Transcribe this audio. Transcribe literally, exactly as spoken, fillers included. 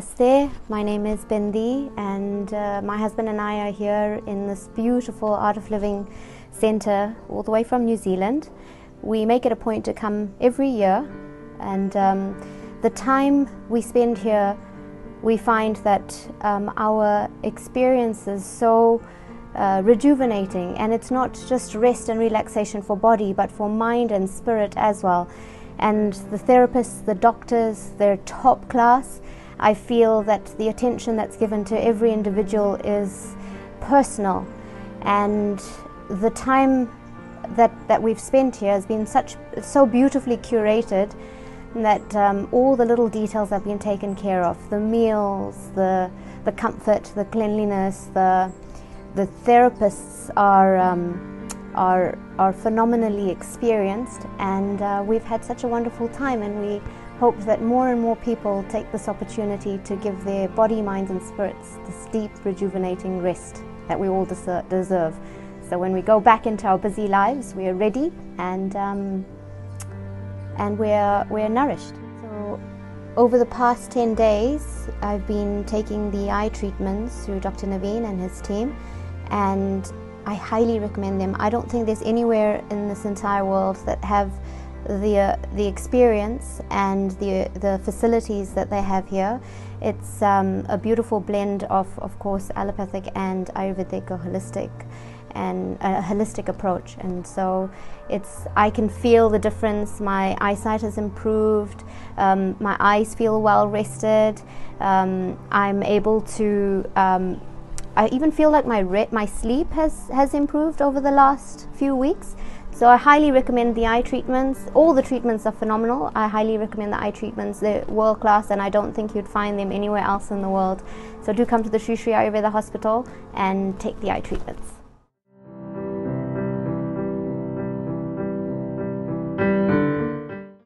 Namaste, my name is Bindi and uh, my husband and I are here in this beautiful Art of Living centre all the way from New Zealand. We make it a point to come every year, and um, the time we spend here, we find that um, our experience is so uh, rejuvenating, and it's not just rest and relaxation for body but for mind and spirit as well. And the therapists, the doctors, they're top class. I feel that the attention that's given to every individual is personal, and the time that, that we've spent here has been such so beautifully curated that um, all the little details have been taken care of. The meals, the, the comfort, the cleanliness, the, the therapists are um, Are, are phenomenally experienced, and uh, we've had such a wonderful time, and we hope that more and more people take this opportunity to give their body, minds and spirits this deep rejuvenating rest that we all deserve. So when we go back into our busy lives, we are ready and, um, and we're, we're nourished. So over the past ten days I've been taking the eye treatments through Doctor Naveen and his team, and I highly recommend them. I don't think there's anywhere in this entire world that have the uh, the experience and the the facilities that they have here. It's um, a beautiful blend of, of course, allopathic and Ayurvedic or holistic, and a holistic approach. And so it's I can feel the difference. My eyesight has improved, um, my eyes feel well rested, um, I'm able to um, I even feel like my re my sleep has, has improved over the last few weeks. So I highly recommend the eye treatments. All the treatments are phenomenal. I highly recommend the eye treatments. They're world class, and I don't think you'd find them anywhere else in the world. So do come to the Sri Sri Ayurveda Hospital and take the eye treatments.